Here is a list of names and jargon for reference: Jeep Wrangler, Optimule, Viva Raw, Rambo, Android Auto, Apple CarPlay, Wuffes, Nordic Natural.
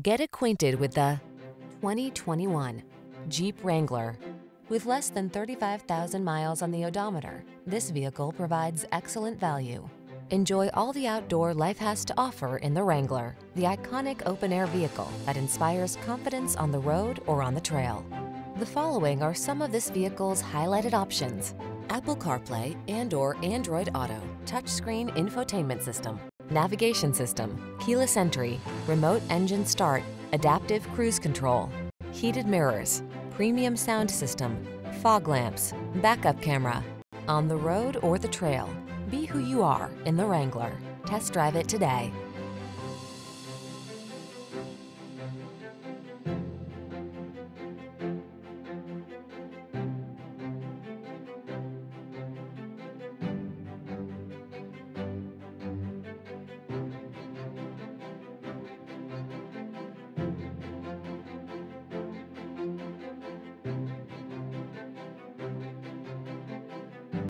Get acquainted with the 2021 Jeep Wrangler. With less than 35,000 miles on the odometer, this vehicle provides excellent value. Enjoy all the outdoor life has to offer in the Wrangler, the iconic open-air vehicle that inspires confidence on the road or on the trail. The following are some of this vehicle's highlighted options: Apple CarPlay and/or Android Auto, touchscreen infotainment system, navigation system, keyless entry, remote engine start, adaptive cruise control, heated mirrors, premium sound system, fog lamps, backup camera. On the road or the trail, be who you are in the Wrangler. Test drive it today.